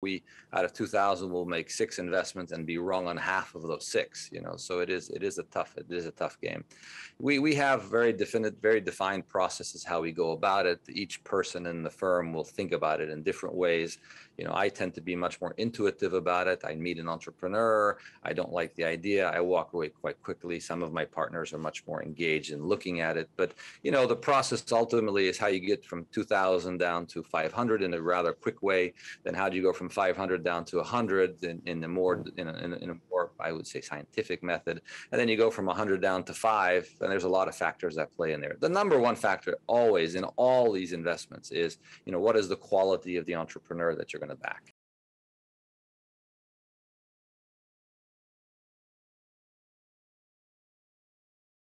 We, out of 2,000, will make 6 investments and be wrong on half of those 6. You know, so it is a tough game. We have very defined processes how we go about it. Each person in the firm will think about it in different ways. You know, I tend to be much more intuitive about it. I meet an entrepreneur. I don't like the idea. I walk away quite quickly. Some of my partners are much more engaged in looking at it. But you know, the process ultimately is how you get from 2,000 down to 500 in a rather quick way. Then how do you go from 500 down to 100 in a more, I would say, scientific method, and then you go from 100 down to 5, and there's a lot of factors that play in there. The number one factor always in all these investments is, you know, what is the quality of the entrepreneur that you're going to back?